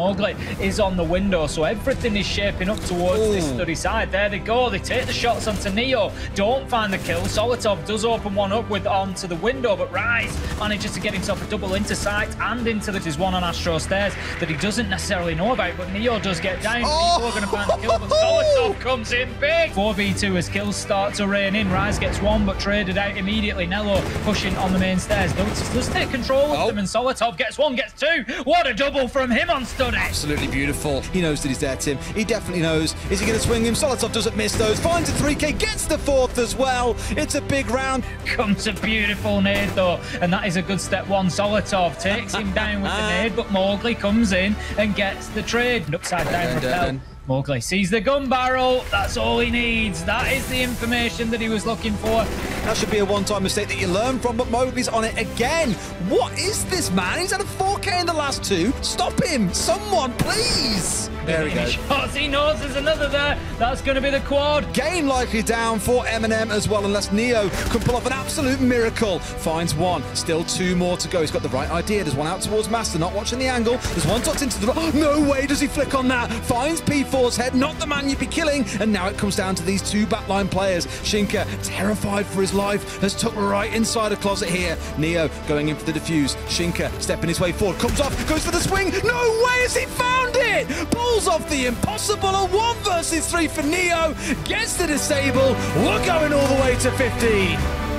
Mowgli is on the window, so everything is shaping up towards this study side. There they go. They take the shots onto Neo. Don't find the kill. Solotov does open one up with onto the window, but Ryze manages to get himself a double into sight and into this one on Astro Stairs that he doesn't necessarily know about, but Neo does get down. People are going to find the kill, but Solotov comes in big. 4v2 as kills start to rain in. Ryze gets one, but traded out immediately. Nello pushing on the main stairs. Does take control of them, and Solotov gets one, gets two. What a double from him on study. Absolutely beautiful. He knows that he's there, Tim. He definitely knows. Is he going to swing him? Solotov doesn't miss those. Finds a 3K, gets the fourth as well. It's a big round. Comes a beautiful nade, though, and that is a good step one. Solotov takes him down with the nade, but Mowgli comes in and gets the trade. Upside down repel. Mowgli sees the gun barrel. That's all he needs. That is the information that he was looking for. That should be a one-time mistake that you learn from, but Mowgli's on it again. What is this, man? He's had a 4K in the last two. Stop him. Someone, please. There he goes. Shots. He knows there's another there. That's going to be the quad. Game likely down for M&M as well, unless Neo can pull off an absolute miracle. Finds one. Still two more to go. He's got the right idea. There's one out towards Master, not watching the angle. There's one tucked into the... Oh, no way does he flick on that. Finds P4. Head, not the man you'd be killing, and now it comes down to these two backline players. Shinka, terrified for his life, has tucked right inside a closet here. Neo going in for the defuse. Shinka stepping his way forward, comes off, goes for the swing. No way has he found it! Pulls off the impossible, a 1v3 for Neo, gets the disable. We're going all the way to 15.